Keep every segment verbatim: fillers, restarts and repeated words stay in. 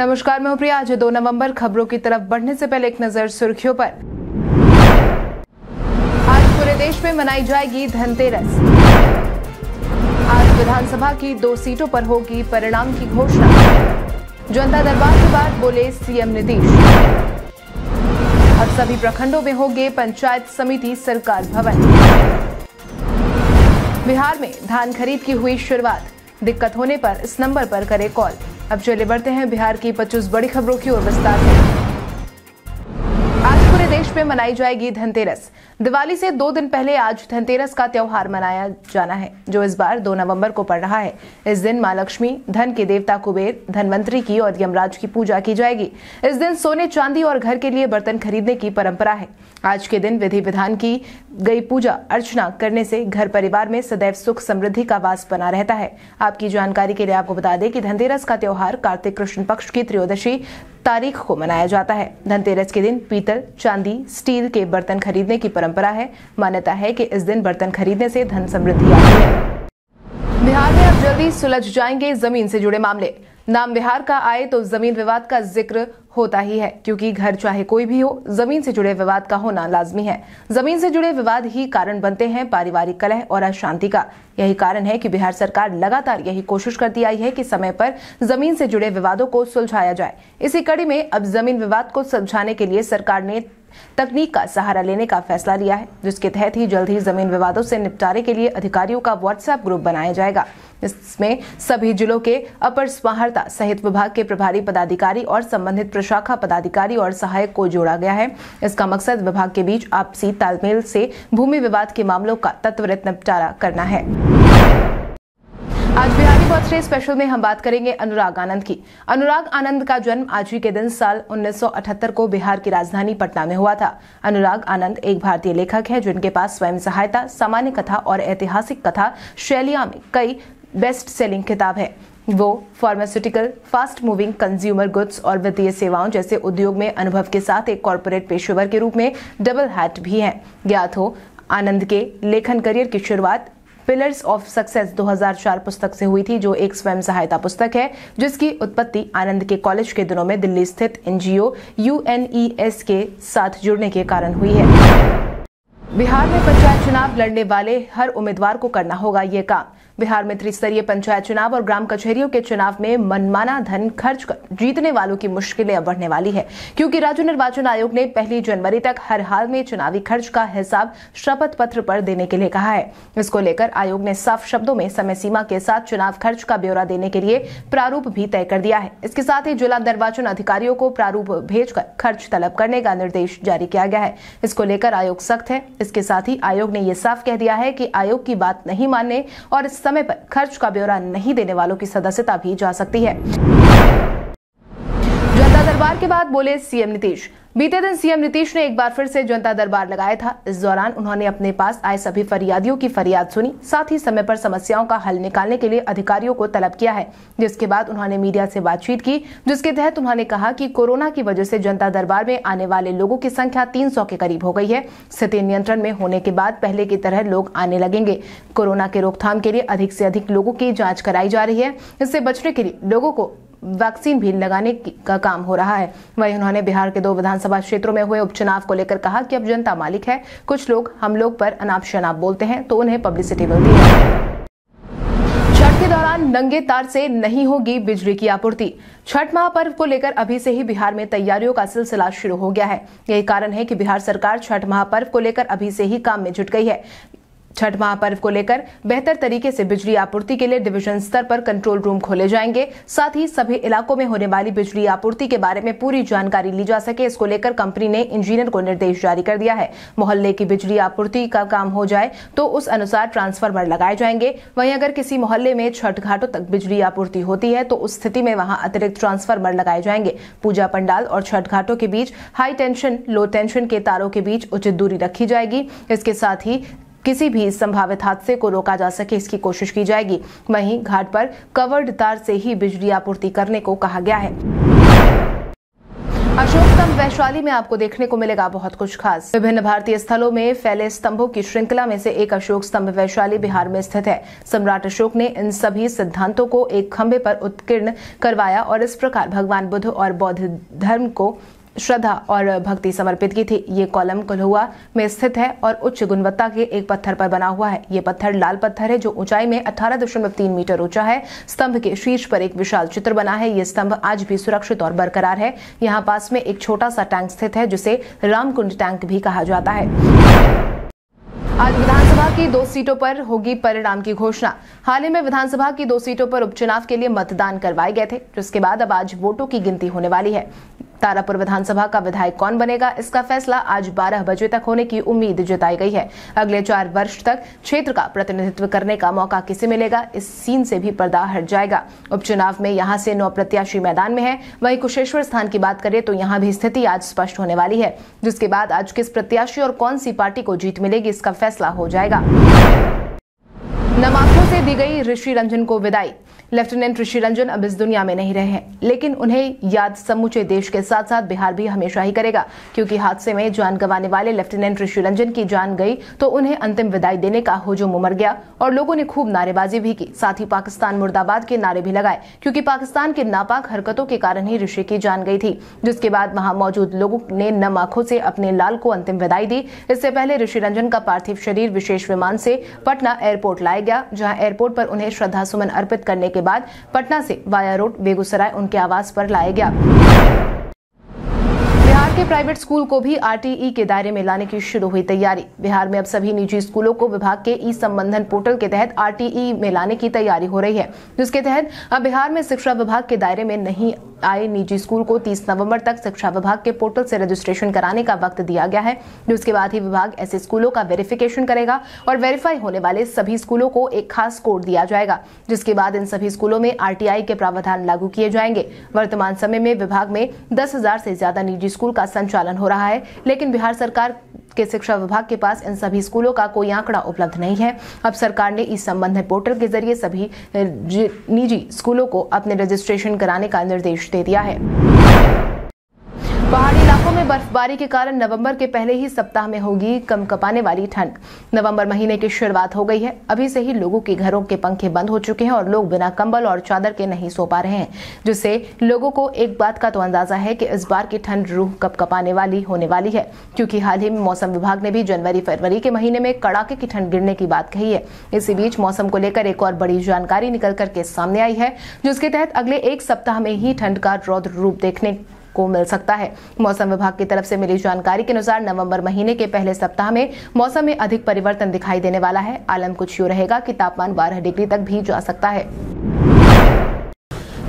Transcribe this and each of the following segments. नमस्कार, मैं प्रिया। आज दो नवंबर खबरों की तरफ बढ़ने से पहले एक नजर सुर्खियों पर। आज पूरे देश में मनाई जाएगी धनतेरस। आज विधानसभा की दो सीटों पर होगी परिणाम की घोषणा। जनता दरबार के बाद बोले सीएम नीतीश। अब सभी प्रखंडों में होंगे पंचायत समिति सरकार भवन। बिहार में धान खरीद की हुई शुरुआत, दिक्कत होने पर इस नंबर पर करें कॉल। अब चले बढ़ते हैं बिहार की पच्चीस बड़ी खबरों की ओर विस्तार से। आज पूरे देश में मनाई जाएगी धनतेरस। दिवाली से दो दिन पहले आज धनतेरस का त्योहार मनाया जाना है, जो इस बार दो नवंबर को पड़ रहा है। इस दिन मां लक्ष्मी, धन के देवता कुबेर, धनवंतरी की और यमराज की पूजा की जाएगी। इस दिन सोने, चांदी और घर के लिए बर्तन खरीदने की परंपरा है। आज के दिन विधि विधान की गई पूजा अर्चना करने से घर परिवार में सदैव सुख समृद्धि का वास बना रहता है। आपकी जानकारी के लिए आपको बता दें कि धनतेरस का त्योहार कार्तिक कृष्ण पक्ष की त्रयोदशी तारीख को मनाया जाता है। धनतेरस के दिन पीतल, चांदी, स्टील के बर्तन खरीदने की परंपरा है। मान्यता है कि इस दिन बर्तन खरीदने से धन समृद्धि आती है। बिहार में अब जल्दी सुलझ जाएंगे जमीन से जुड़े मामले। नाम बिहार का आए तो जमीन विवाद का जिक्र होता ही है, क्योंकि घर चाहे कोई भी हो, जमीन से जुड़े विवाद का होना लाजमी है। जमीन से जुड़े विवाद ही कारण बनते हैं पारिवारिक कलह और अशांति का। यही कारण है कि बिहार सरकार लगातार यही कोशिश करती आई है कि समय पर जमीन से जुड़े विवादों को सुलझाया जाए। इसी कड़ी में अब जमीन विवाद को सुलझाने के लिए सरकार ने तकनीक का सहारा लेने का फैसला लिया है, जिसके तहत ही जल्द ही जमीन विवादों से निपटारे के लिए अधिकारियों का व्हाट्सएप ग्रुप बनाया जाएगा। इसमें सभी जिलों के अपर समाहर्ता सहित विभाग के प्रभारी पदाधिकारी और संबंधित प्रशाखा पदाधिकारी और सहायक को जोड़ा गया है। इसका मकसद विभाग के बीच आपसी तालमेल से भूमि विवाद के मामलों का त्वरित निपटारा करना है। आज बिहारी बर्थडे स्पेशल में हम बात करेंगे अनुराग आनंद की। अनुराग आनंद का जन्म आज ही के दिन साल उन्नीस सौ अठहत्तर को बिहार की राजधानी पटना में हुआ था। अनुराग आनंद एक भारतीय लेखक हैं, जिनके पास स्वयं सहायता, सामान्य कथा और ऐतिहासिक कथा शैलियां में कई बेस्ट सेलिंग किताब है। वो pharmaceutical, fast moving consumer goods और वित्तीय सेवाओं जैसे उद्योग में अनुभव के साथ एक कॉर्पोरेट पेशेवर के रूप में डबल हैट भी हैं। ज्ञात हो आनंद के लेखन करियर की शुरुआत पिलर्स ऑफ सक्सेस दो हज़ार चार पुस्तक से हुई थी, जो एक स्वयं सहायता पुस्तक है, जिसकी उत्पत्ति आनंद के कॉलेज के दिनों में दिल्ली स्थित एनजीओ यूएनईएस के साथ जुड़ने के कारण हुई है। बिहार में पंचायत चुनाव लड़ने वाले हर उम्मीदवार को करना होगा ये काम। बिहार में त्रिस्तरीय पंचायत चुनाव और ग्राम कचहरियों के चुनाव में मनमाना धन खर्च कर जीतने वालों की मुश्किलें अब बढ़ने वाली है, क्योंकि राज्य निर्वाचन आयोग ने पहली जनवरी तक हर हाल में चुनावी खर्च का हिसाब शपथ पत्र पर देने के लिए कहा है। इसको लेकर आयोग ने साफ शब्दों में समय सीमा के साथ चुनाव खर्च का ब्यौरा देने के लिए प्रारूप भी तय कर दिया है। इसके साथ ही जिला निर्वाचन अधिकारियों को प्रारूप भेजकर खर्च तलब करने का निर्देश जारी किया गया है। इसको लेकर आयोग सख्त है। इसके साथ ही आयोग ने यह साफ कह दिया है कि आयोग की बात नहीं मानने और इस समय पर खर्च का ब्यौरा नहीं देने वालों की सदस्यता भी जा सकती है। जनता दरबार के बाद बोले सीएम नीतीश। बीते दिन सीएम नीतीश ने एक बार फिर से जनता दरबार लगाया था। इस दौरान उन्होंने अपने पास आए सभी फरियादियों की फरियाद सुनी, साथ ही समय पर समस्याओं का हल निकालने के लिए अधिकारियों को तलब किया है। जिसके बाद उन्होंने मीडिया से बातचीत की, जिसके तहत उन्होंने कहा कि कोरोना की वजह से जनता दरबार में आने वाले लोगों की संख्या तीन सौ के करीब हो गई है। स्थिति नियंत्रण में होने के बाद पहले की तरह लोग आने लगेंगे। कोरोना के रोकथाम के लिए अधिक से अधिक लोगों की जाँच कराई जा रही है। इससे बचने के लिए लोगों को वैक्सीन भी लगाने का काम हो रहा है। वहीं उन्होंने बिहार के दो विधानसभा क्षेत्रों में हुए उपचुनाव को लेकर कहा कि अब जनता मालिक है। कुछ लोग हम लोग पर अनाप शनाप बोलते हैं तो उन्हें पब्लिसिटी मिलती है। छठ के दौरान नंगे तार से नहीं होगी बिजली की आपूर्ति। छठ महापर्व को लेकर अभी से ही बिहार में तैयारियों का सिलसिला शुरू हो गया है। यही कारण है कि बिहार सरकार छठ महापर्व को लेकर अभी से ही काम में जुट गई है। छठ महापर्व को लेकर बेहतर तरीके से बिजली आपूर्ति के लिए डिवीजन स्तर पर कंट्रोल रूम खोले जाएंगे। साथ ही सभी इलाकों में होने वाली बिजली आपूर्ति के बारे में पूरी जानकारी ली जा सके, इसको लेकर कंपनी ने इंजीनियर को निर्देश जारी कर दिया है। मोहल्ले की बिजली आपूर्ति का काम हो जाए तो उस अनुसार ट्रांसफार्मर लगाए जाएंगे। वहीं अगर किसी मोहल्ले में छठ घाटों तक बिजली आपूर्ति होती है तो उस स्थिति में वहां अतिरिक्त ट्रांसफार्मर लगाए जाएंगे। पूजा पंडाल और छठ घाटों के बीच हाई टेंशन, लो टेंशन के तारों के बीच उचित दूरी रखी जाएगी। इसके साथ ही किसी भी संभावित हादसे को रोका जा सके, इसकी कोशिश की जाएगी। वहीं घाट पर कवर्ड तार से ही बिजली आपूर्ति करने को कहा गया है। अशोक स्तंभ वैशाली में आपको देखने को मिलेगा बहुत कुछ खास। विभिन्न भारतीय स्थलों में फैले स्तंभों की श्रृंखला में से एक अशोक स्तंभ वैशाली बिहार में स्थित है। सम्राट अशोक ने इन सभी सिद्धांतों को एक खंभे पर उत्कीर्ण करवाया और इस प्रकार भगवान बुद्ध और बौद्ध धर्म को श्रद्धा और भक्ति समर्पित की थी। ये कॉलम कुल्हुआ में स्थित है और उच्च गुणवत्ता के एक पत्थर पर बना हुआ है। ये पत्थर लाल पत्थर है जो ऊंचाई में अठारह दशमलव तीन मीटर ऊंचा है। स्तंभ के शीर्ष पर एक विशाल चित्र बना है। ये स्तंभ आज भी सुरक्षित और बरकरार है। यहाँ पास में एक छोटा सा टैंक स्थित है जिसे रामकुंड टैंक भी कहा जाता है। आज विधानसभा की दो सीटों पर होगी परिणाम की घोषणा। हाल ही में विधानसभा की दो सीटों पर उपचुनाव के लिए मतदान करवाए गए थे, जिसके बाद अब आज वोटों की गिनती होने वाली है। तारापुर विधानसभा का विधायक कौन बनेगा, इसका फैसला आज बारह बजे तक होने की उम्मीद जताई गई है। अगले चार वर्ष तक क्षेत्र का प्रतिनिधित्व करने का मौका किसे मिलेगा, इस सीन से भी पर्दा हट जाएगा। उपचुनाव में यहाँ से नौ प्रत्याशी मैदान में हैं। वहीं कुशेश्वर स्थान की बात करें तो यहाँ भी स्थिति आज स्पष्ट होने वाली है, जिसके बाद आज किस प्रत्याशी और कौन सी पार्टी को जीत मिलेगी इसका फैसला हो जाएगा। नमाज़ों से दी गई ऋषि रंजन को विदाई। लेफ्टिनेंट ऋषि रंजन अब इस दुनिया में नहीं रहे हैं, लेकिन उन्हें याद समूचे देश के साथ साथ बिहार भी हमेशा ही करेगा, क्योंकि हादसे में जान गंवाने वाले लेफ्टिनेंट ऋषि रंजन की जान गई तो उन्हें अंतिम विदाई देने का हुजूम उमड़ गया और लोगों ने खूब नारेबाजी भी की। साथ ही पाकिस्तान मुर्दाबाद के नारे भी लगाए, क्योंकि पाकिस्तान के नापाक हरकतों के कारण ही ऋषि की जान गई थी। जिसके बाद वहां मौजूद लोगों ने नम आंखों से अपने लाल को अंतिम विदाई दी। इससे पहले ऋषि रंजन का पार्थिव शरीर विशेष विमान से पटना एयरपोर्ट लाया गया, जहाँ एयरपोर्ट पर उन्हें श्रद्धा सुमन अर्पित करने के बाद पटना से वाया रोड बेगूसराय उनके आवास पर लाया गया। प्राइवेट स्कूल को भी आर टी ई के दायरे में लाने की शुरू हुई तैयारी। बिहार में अब सभी निजी स्कूलों को विभाग के ई संबंधन पोर्टल के तहत आर टी ई में लाने की तैयारी हो रही है, जिसके तहत अब बिहार में शिक्षा विभाग के दायरे में नहीं आए निजी स्कूल को तीस नवंबर तक शिक्षा विभाग के पोर्टल से रजिस्ट्रेशन कराने का वक्त दिया गया है। जिसके बाद ही विभाग ऐसे स्कूलों का वेरिफिकेशन करेगा और वेरीफाई होने वाले सभी स्कूलों को एक खास कोड दिया जाएगा, जिसके बाद इन सभी स्कूलों में आर टी आई के प्रावधान लागू किए जाएंगे। वर्तमान समय में विभाग में दस हजार से ज्यादा निजी स्कूल का संचालन हो रहा है, लेकिन बिहार सरकार के शिक्षा विभाग के पास इन सभी स्कूलों का कोई आंकड़ा उपलब्ध नहीं है। अब सरकार ने इस संबंधित पोर्टल के जरिए सभी निजी स्कूलों को अपने रजिस्ट्रेशन कराने का निर्देश दे दिया है। पहाड़ी इलाकों में बर्फबारी के कारण नवंबर के पहले ही सप्ताह में होगी कम कपाने वाली ठंड। नवंबर महीने की शुरुआत हो गई है, अभी से ही लोगों के घरों के पंखे बंद हो चुके हैं और लोग बिना कंबल और चादर के नहीं सो पा रहे हैं, जिससे लोगों को एक बात का तो अंदाजा है कि इस बार की ठंड रूह कब कपाने वाली होने वाली है। क्योंकि हाल ही में मौसम विभाग ने भी जनवरी फरवरी के महीने में कड़ाके की ठंड गिरने की बात कही है। इसी बीच मौसम को लेकर एक और बड़ी जानकारी निकल करके सामने आई है, जिसके तहत अगले एक सप्ताह में ही ठंड का रौद्र रूप देखने को मिल सकता है। मौसम विभाग की तरफ से मिली जानकारी के अनुसार नवंबर महीने के पहले सप्ताह में मौसम में अधिक परिवर्तन दिखाई देने वाला है। आलम कुछ यूं रहेगा कि तापमान बारह डिग्री तक भी जा सकता है।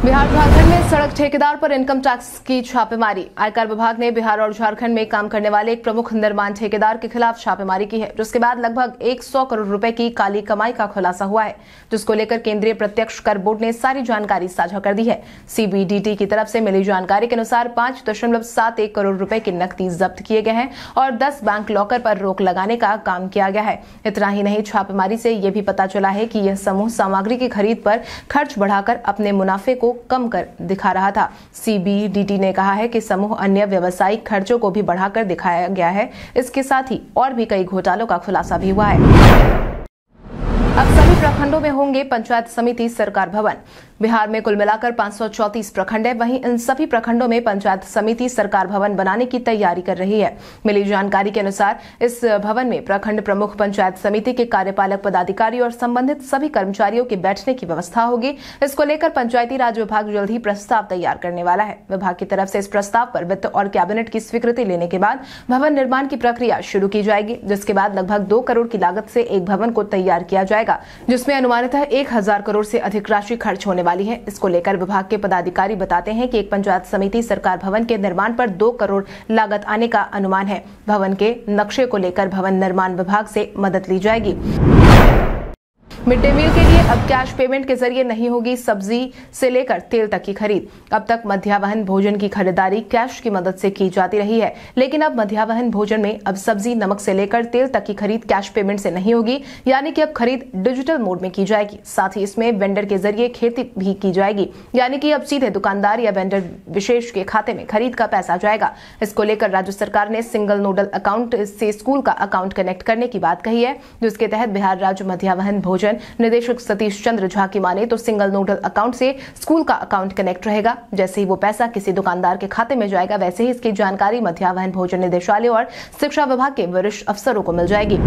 बिहार झारखंड में सड़क ठेकेदार पर इनकम टैक्स की छापेमारी। आयकर विभाग ने बिहार और झारखंड में काम करने वाले एक प्रमुख निर्माण ठेकेदार के खिलाफ छापेमारी की है, जिसके बाद लगभग सौ करोड़ रुपए की काली कमाई का खुलासा हुआ है, जिसको लेकर केंद्रीय प्रत्यक्ष कर बोर्ड ने सारी जानकारी साझा कर दी है। सी बी डी टी की तरफ से मिली जानकारी के अनुसार पांच दशमलव सात एक करोड़ रुपए की नकदी जब्त किए गए हैं और दस बैंक लॉकर पर रोक लगाने का काम किया गया है। इतना ही नहीं, छापेमारी से ये भी पता चला है कि यह समूह सामग्री की खरीद पर खर्च बढ़ाकर अपने मुनाफे को कम कर दिखा रहा था। सी बी डी टी ने कहा है कि समूह अन्य व्यावसायिक खर्चों को भी बढ़ाकर दिखाया गया है। इसके साथ ही और भी कई घोटालों का खुलासा भी हुआ है। अब सभी प्रखंडों में होंगे पंचायत समिति सरकार भवन। बिहार में कुल मिलाकर पांच सौ चौंतीस प्रखंड है, वहीं इन सभी प्रखंडों में पंचायत समिति सरकार भवन बनाने की तैयारी कर रही है। मिली जानकारी के अनुसार इस भवन में प्रखंड प्रमुख, पंचायत समिति के कार्यपालक पदाधिकारी और संबंधित सभी कर्मचारियों के बैठने की व्यवस्था होगी। इसको लेकर पंचायती राज विभाग जल्द ही प्रस्ताव तैयार करने वाला है। विभाग की तरफ से इस प्रस्ताव पर वित्त और कैबिनेट की स्वीकृति लेने के बाद भवन निर्माण की प्रक्रिया शुरू की जाएगी, जिसके बाद लगभग दो करोड़ की लागत से एक भवन को तैयार किया जाएगा, जिसमें अनुमानित है एक हजार करोड़ से अधिक राशि खर्च होने वाली है। इसको लेकर विभाग के पदाधिकारी बताते हैं कि एक पंचायत समिति सरकार भवन के निर्माण पर दो करोड़ लागत आने का अनुमान है। भवन के नक्शे को लेकर भवन निर्माण विभाग से मदद ली जाएगी। मिड डे मील के लिए अब कैश पेमेंट के जरिए नहीं होगी सब्जी से लेकर तेल तक की खरीद। अब तक मध्याह्न भोजन की खरीदारी कैश की मदद से की जाती रही है, लेकिन अब मध्याह्न भोजन में अब सब्जी, नमक से लेकर तेल तक की खरीद कैश पेमेंट से नहीं होगी, यानी कि अब खरीद डिजिटल मोड में की जाएगी। साथ ही इसमें वेंडर के जरिए खेती भी की जाएगी, यानी कि अब सीधे दुकानदार या वेंडर विशेष के खाते में खरीद का पैसा जाएगा। इसको लेकर राज्य सरकार ने सिंगल नोडल अकाउंट से स्कूल का अकाउंट कनेक्ट करने की बात कही है, जिसके तहत बिहार राज्य मध्याह्न भोजन निदेशक सतीश चंद्र झा की माने तो सिंगल नोडल अकाउंट से स्कूल का अकाउंट कनेक्ट रहेगा। जैसे ही वो पैसा किसी दुकानदार के खाते में जाएगा, वैसे ही इसकी जानकारी मध्याह्न भोजन निदेशालय और शिक्षा विभाग के वरिष्ठ अफसरों को मिल जाएगी।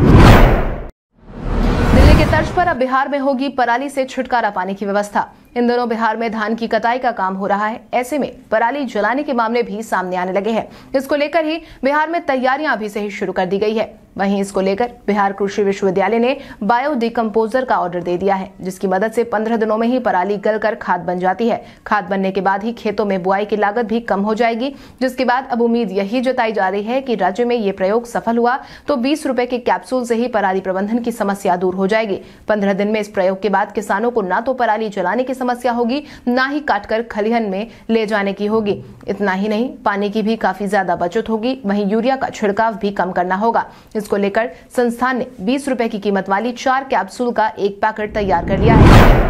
दिल्ली के तर्ज पर अब बिहार में होगी पराली से छुटकारा पाने की व्यवस्था। इन दिनों बिहार में धान की कटाई का काम हो रहा है, ऐसे में पराली जलाने के मामले भी सामने आने लगे हैं। इसको लेकर ही बिहार में तैयारियां अभी से ही शुरू कर दी गई है। वहीं इसको लेकर बिहार कृषि विश्वविद्यालय ने बायो डिकम्पोजर का ऑर्डर दे दिया है, जिसकी मदद से पंद्रह दिनों में ही पराली गलकर खाद बन जाती है। खाद बनने के बाद ही खेतों में बुआई की लागत भी कम हो जाएगी, जिसके बाद अब उम्मीद यही जताई जा रही है कि राज्य में ये प्रयोग सफल हुआ तो बीस रुपए के कैप्सूल से ही पराली प्रबंधन की समस्या दूर हो जाएगी। पंद्रह दिन में इस प्रयोग के बाद किसानों को न तो पराली जलाने की समस्या होगी, ना ही काटकर खलिहन में ले जाने की होगी। इतना ही नहीं, पानी की भी काफी ज्यादा बचत होगी। वहीं यूरिया का छिड़काव भी कम करना होगा। इसको लेकर संस्थान ने बीस रुपए की कीमत वाली चार कैप्सूल का एक पैकेट तैयार कर लिया है।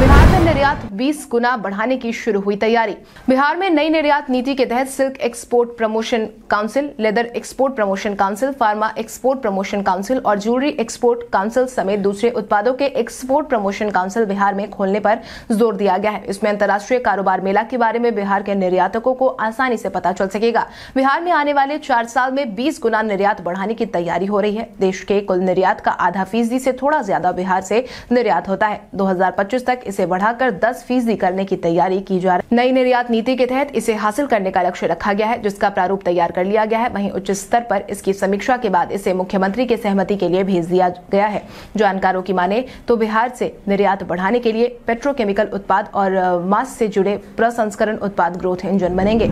बिहार में निर्यात बीस गुना बढ़ाने की शुरू हुई तैयारी। बिहार में नई निर्यात नीति के तहत silk export promotion council, leather export promotion council, pharma export promotion council और ज्वेलरी एक्सपोर्ट काउंसिल समेत दूसरे उत्पादों के एक्सपोर्ट प्रमोशन काउंसिल बिहार में खोलने पर जोर दिया गया है। इसमें अंतर्राष्ट्रीय कारोबार मेला के बारे में बिहार के निर्यातकों को आसानी से पता चल सकेगा। बिहार में आने वाले चार साल में बीस गुना निर्यात बढ़ाने की तैयारी हो रही है। देश के कुल निर्यात का आधा फीसदी से थोड़ा ज्यादा बिहार से निर्यात होता है। दो हजार पच्चीस तक इसे बढ़ाकर दस फीसदी करने की तैयारी की जा रही है। नई निर्यात नीति के तहत इसे हासिल करने का लक्ष्य रखा गया है, जिसका प्रारूप तैयार कर लिया गया है। वहीं उच्च स्तर पर इसकी समीक्षा के बाद इसे मुख्यमंत्री के सहमति के लिए भेज दिया गया है। जानकारों की माने तो बिहार से निर्यात बढ़ाने के लिए पेट्रोकेमिकल उत्पाद और मांस से जुड़े प्रसंस्करण उत्पाद ग्रोथ इंजन बनेंगे।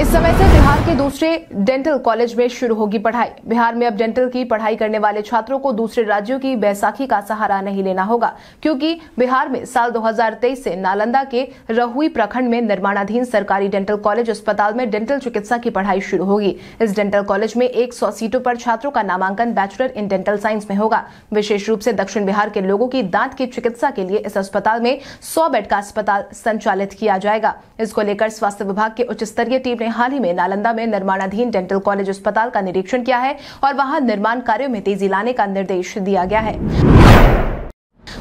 इस समय से बिहार के दूसरे डेंटल कॉलेज में शुरू होगी पढ़ाई। बिहार में अब डेंटल की पढ़ाई करने वाले छात्रों को दूसरे राज्यों की बैसाखी का सहारा नहीं लेना होगा, क्योंकि बिहार में साल दो हजार तेईस से नालंदा के रहुई प्रखंड में निर्माणाधीन सरकारी डेंटल कॉलेज अस्पताल में डेंटल चिकित्सा की पढ़ाई शुरू होगी। इस डेंटल कॉलेज में एक सौ सीटों पर छात्रों का नामांकन बैचलर इन डेंटल साइंस में होगा। विशेष रूप से दक्षिण बिहार के लोगों की दांत की चिकित्सा के लिए इस अस्पताल में सौ बेड का अस्पताल संचालित किया जाएगा। इसको लेकर स्वास्थ्य विभाग की उच्च स्तरीय टीम हाल ही में नालंदा में निर्माणाधीन डेंटल कॉलेज अस्पताल का निरीक्षण किया है और वहां निर्माण कार्यों में तेजी लाने का निर्देश दिया गया है।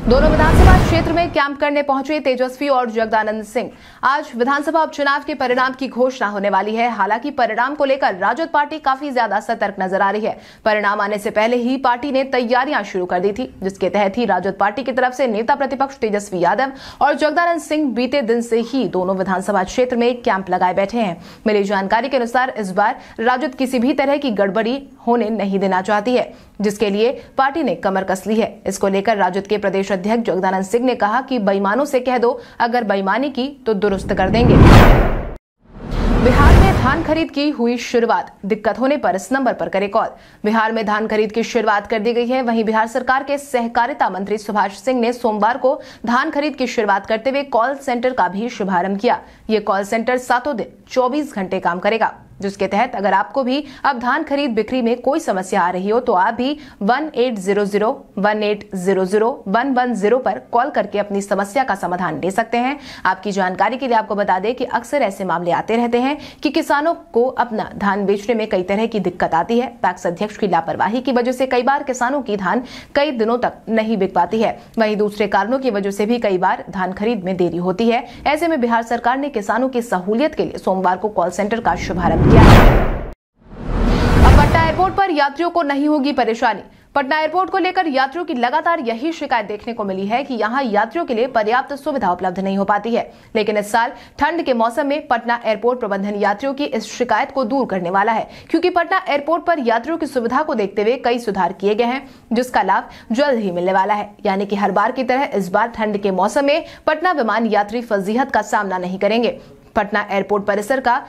दोनों विधानसभा क्षेत्र में कैंप करने पहुंचे तेजस्वी और जगदानंद सिंह। आज विधानसभा उपचुनाव के परिणाम की घोषणा होने वाली है। हालांकि परिणाम को लेकर राजद पार्टी काफी ज्यादा सतर्क नजर आ रही है। परिणाम आने से पहले ही पार्टी ने तैयारियां शुरू कर दी थी, जिसके तहत ही राजद पार्टी की तरफ से नेता प्रतिपक्ष तेजस्वी यादव और जगदानंद सिंह बीते दिन से ही दोनों विधानसभा क्षेत्र में कैंप लगाए बैठे हैं। मिली जानकारी के अनुसार इस बार राजद किसी भी तरह की गड़बड़ी होने नहीं देना चाहती है, जिसके लिए पार्टी ने कमर कस ली है। इसको लेकर राजद के प्रदेश अध्यक्ष जगदानंद सिंह ने कहा कि बेईमानों से कह दो, अगर बेईमानी की तो दुरुस्त कर देंगे। बिहार में धान खरीद की हुई शुरुआत, दिक्कत होने पर इस नंबर पर करें कॉल। बिहार में धान खरीद की शुरुआत कर दी गई है। वहीं बिहार सरकार के सहकारिता मंत्री सुभाष सिंह ने सोमवार को धान खरीद की शुरुआत करते हुए कॉल सेंटर का भी शुभारंभ किया। ये कॉल सेंटर सातों दिन चौबीस घंटे काम करेगा, जिसके तहत अगर आपको भी अब धान खरीद बिक्री में कोई समस्या आ रही हो तो आप भी one eight zero zero one eight zero zero one one zero पर कॉल करके अपनी समस्या का समाधान दे सकते हैं। आपकी जानकारी के लिए आपको बता दें कि अक्सर ऐसे मामले आते रहते हैं कि किसानों को अपना धान बेचने में कई तरह की दिक्कत आती है। पैक्स अध्यक्ष की लापरवाही की वजह से कई बार किसानों की धान कई दिनों तक नहीं बिक पाती है। वहीं दूसरे कारणों की वजह से भी कई बार धान खरीद में देरी होती है। ऐसे में बिहार सरकार ने किसानों की सहूलियत के लिए सोमवार को कॉल सेंटर का शुभारंभ किया है। अब पटना एयरपोर्ट पर यात्रियों को नहीं होगी परेशानी। पटना एयरपोर्ट को लेकर यात्रियों की लगातार यही शिकायत देखने को मिली है कि यहाँ यात्रियों के लिए पर्याप्त सुविधा उपलब्ध नहीं हो पाती है। लेकिन इस साल ठंड के मौसम में पटना एयरपोर्ट प्रबंधन यात्रियों की इस शिकायत को दूर करने वाला है, क्योंकि पटना एयरपोर्ट पर यात्रियों की सुविधा को देखते हुए कई सुधार किए गए हैं, जिसका लाभ जल्द ही मिलने वाला है। यानी कि हर बार की तरह इस बार ठंड के मौसम में पटना विमान यात्री फजीहत का सामना नहीं करेंगे। पटना एयरपोर्ट परिसर का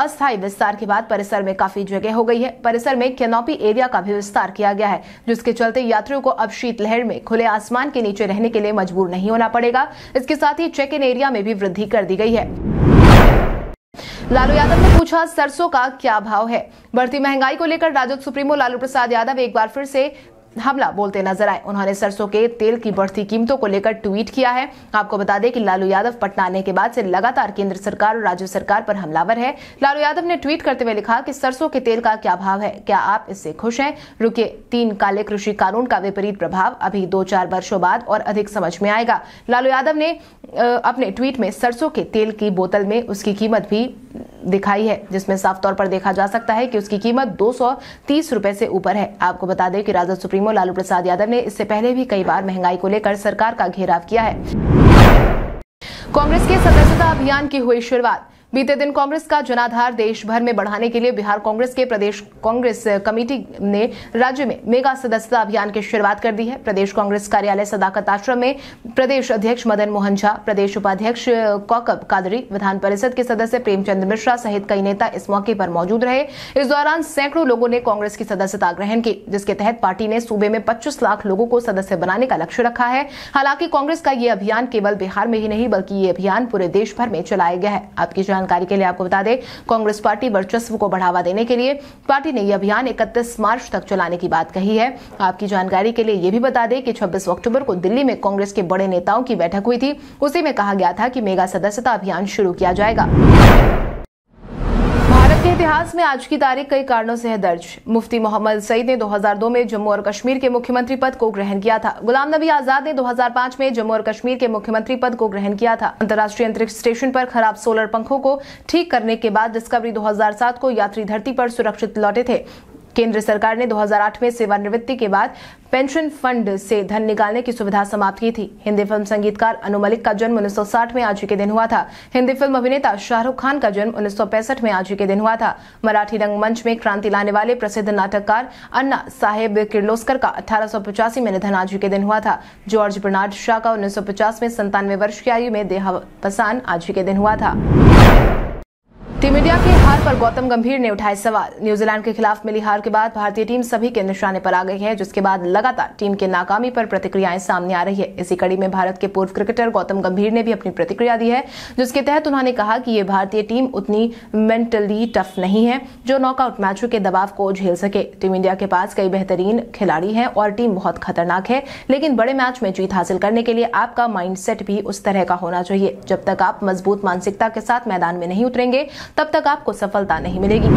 अस्थायी विस्तार के बाद परिसर में काफी जगह हो गई है। परिसर में कैनोपी एरिया का भी विस्तार किया गया है, जिसके चलते यात्रियों को अब शीतलहर में खुले आसमान के नीचे रहने के लिए मजबूर नहीं होना पड़ेगा। इसके साथ ही चेक इन एरिया में भी वृद्धि कर दी गई है। लालू यादव ने पूछा सरसों का क्या भाव है। बढ़ती महंगाई को लेकर राजद सुप्रीमो लालू प्रसाद यादव एक बार फिर से हमला बोलते नजर आए। उन्होंने सरसों के तेल की बढ़ती कीमतों को लेकर ट्वीट किया है। आपको बता दें कि लालू यादव पटना आने के बाद से लगातार केंद्र सरकार और राज्य सरकार पर हमलावर है। लालू यादव ने ट्वीट करते हुए लिखा कि सरसों के तेल का क्या भाव है, क्या आप इससे खुश हैं? रुके तीन काले कृषि कानून का विपरीत प्रभाव अभी दो चार वर्षों बाद और अधिक समझ में आएगा। लालू यादव ने अपने ट्वीट में सरसों के तेल की बोतल में उसकी कीमत भी दिखाई है, जिसमें साफ तौर पर देखा जा सकता है कि उसकी कीमत दो सौ तीस रुपए से ऊपर है। आपको बता दें कि राजद सुप्रीमो लालू प्रसाद यादव ने इससे पहले भी कई बार महंगाई को लेकर सरकार का घेराव किया है। कांग्रेस के सदस्यता अभियान की हुई शुरुआत। बीते दिन कांग्रेस का जनाधार देश भर में बढ़ाने के लिए बिहार कांग्रेस के प्रदेश कांग्रेस कमेटी ने राज्य में मेगा सदस्यता अभियान की शुरुआत कर दी है। प्रदेश कांग्रेस कार्यालय सदाकत आश्रम में प्रदेश अध्यक्ष मदन मोहन झा, प्रदेश उपाध्यक्ष कौकब कादरी, विधान परिषद के सदस्य प्रेमचंद मिश्रा सहित कई नेता इस मौके पर मौजूद रहे। इस दौरान सैकड़ों लोगों ने कांग्रेस की सदस्यता ग्रहण की, जिसके तहत पार्टी ने सूबे में पच्चीस लाख लोगों को सदस्य बनाने का लक्ष्य रखा है। हालांकि कांग्रेस का ये अभियान केवल बिहार में ही नहीं, बल्कि ये अभियान पूरे देश भर में चलाया गया है। आपकी जानकारी के लिए आपको बता दें, कांग्रेस पार्टी वर्चस्व को बढ़ावा देने के लिए पार्टी ने यह अभियान इकतीस मार्च तक चलाने की बात कही है। आपकी जानकारी के लिए यह भी बता दें कि छब्बीस अक्टूबर को दिल्ली में कांग्रेस के बड़े नेताओं की बैठक हुई थी, उसी में कहा गया था कि मेगा सदस्यता अभियान शुरू किया जाएगा। भारत के इतिहास में आज की तारीख कई कारणों से है दर्ज। मुफ्ती मोहम्मद सईद ने दो हज़ार दो में जम्मू और कश्मीर के मुख्यमंत्री पद को ग्रहण किया था। गुलाम नबी आजाद ने दो हज़ार पाँच में जम्मू और कश्मीर के मुख्यमंत्री पद को ग्रहण किया था। अंतर्राष्ट्रीय अंतरिक्ष स्टेशन पर खराब सोलर पंखों को ठीक करने के बाद डिस्कवरी दो हज़ार सात को यात्री धरती पर सुरक्षित लौटे थे। केंद्र सरकार ने दो हज़ार आठ में सेवानिवृत्ति के बाद पेंशन फंड से धन निकालने की सुविधा समाप्त की थी। हिंदी फिल्म संगीतकार अनु मलिक का जन्म उन्नीस सौ साठ में आज ही के दिन हुआ था। हिंदी फिल्म अभिनेता शाहरुख खान का जन्म उन्नीस सौ पैंसठ में आज ही के दिन हुआ था। मराठी रंगमंच में क्रांति लाने वाले प्रसिद्ध नाटककार अन्ना साहेब किर्लोस्कर का अठारह सौ पचासी में निधन आज ही के दिन हुआ था। जॉर्ज बर्नार्ड शॉ का उन्नीस सौ पचास में संतानवे वर्ष की आयु में देहावसान आज ही के दिन हुआ था। टीम इंडिया के हार पर गौतम गंभीर ने उठाए सवाल। न्यूजीलैंड के खिलाफ मिली हार के बाद भारतीय टीम सभी के निशाने पर आ गई है, जिसके बाद लगातार टीम के नाकामी पर प्रतिक्रियाएं सामने आ रही है। इसी कड़ी में भारत के पूर्व क्रिकेटर गौतम गंभीर ने भी अपनी प्रतिक्रिया दी है, जिसके तहत उन्होंने कहा कि ये भारतीय टीम उतनी मेंटली टफ नहीं है जो नॉकआउट मैचों के दबाव को झेल सके। टीम इंडिया के पास कई बेहतरीन खिलाड़ी हैं और टीम बहुत खतरनाक है, लेकिन बड़े मैच में जीत हासिल करने के लिए आपका माइंडसेट भी उस तरह का होना चाहिए। जब तक आप मजबूत मानसिकता के साथ मैदान में नहीं उतरेंगे तब तक आपको सफलता नहीं मिलेगी।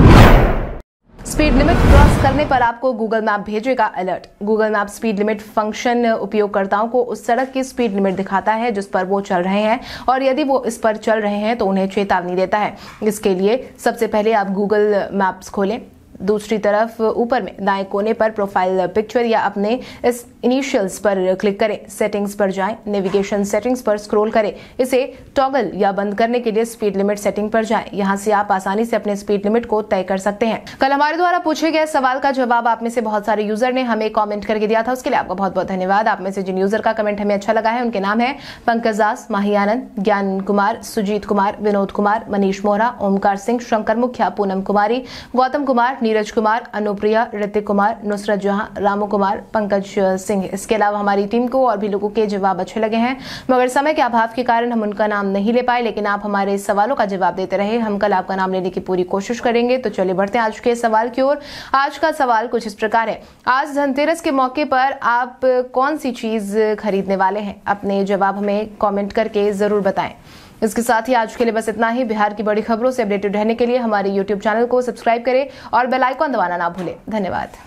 स्पीड लिमिट क्रॉस करने पर आपको गूगल मैप भेजेगा alert. Google map speed limit function उपयोगकर्ताओं को उस सड़क की स्पीड लिमिट दिखाता है जिस पर वो चल रहे हैं, और यदि वो इस पर चल रहे हैं तो उन्हें चेतावनी देता है। इसके लिए सबसे पहले आप गूगल मैप्स खोलें। दूसरी तरफ ऊपर में दाएं कोने पर प्रोफाइल पिक्चर या अपने इस इनिशियल्स पर क्लिक करें। सेटिंग्स पर जाएं, नेविगेशन सेटिंग्स पर स्क्रॉल करें। इसे टॉगल या बंद करने के लिए स्पीड लिमिट सेटिंग पर जाएं। यहां से आप आसानी से अपने स्पीड लिमिट को तय कर सकते हैं। कल हमारे द्वारा पूछे गए सवाल का जवाब आप में से बहुत सारे यूजर ने हमें कॉमेंट करके दिया था, उसके लिए आपको बहुत बहुत धन्यवाद। आप में से जिन यूजर का कमेंट हमें अच्छा लगा है उनके नाम है पंकजास, माही आनंद, ज्ञान कुमार, सुजीत कुमार, विनोद कुमार, मनीष मोहरा, ओमकार सिंह, शंकर मुखिया, पूनम कुमारी, गौतम कुमार, नीरज कुमार, अनुप्रिया, ऋतिक कुमार, नुसरत जहां, रामू कुमार, पंकज सिंह। इसके अलावा हमारी टीम को और भी लोगों के जवाब अच्छे लगे हैं, मगर समय के अभाव के कारण हम उनका नाम नहीं ले पाए, लेकिन आप हमारे सवालों का जवाब देते रहे। हम कल आपका नाम लेने की पूरी कोशिश करेंगे। तो चलिए बढ़ते हैं आज के सवाल की ओर। आज का सवाल कुछ इस प्रकार है, आज धनतेरस के मौके पर आप कौन सी चीज खरीदने वाले हैं? अपने जवाब हमें कॉमेंट करके जरूर बताएं। इसके साथ ही आज के लिए बस इतना ही। बिहार की बड़ी खबरों से अपडेटेड रहने के लिए हमारे यूट्यूब चैनल को सब्सक्राइब करें और बेल आइकॉन दबाना ना भूलें। धन्यवाद।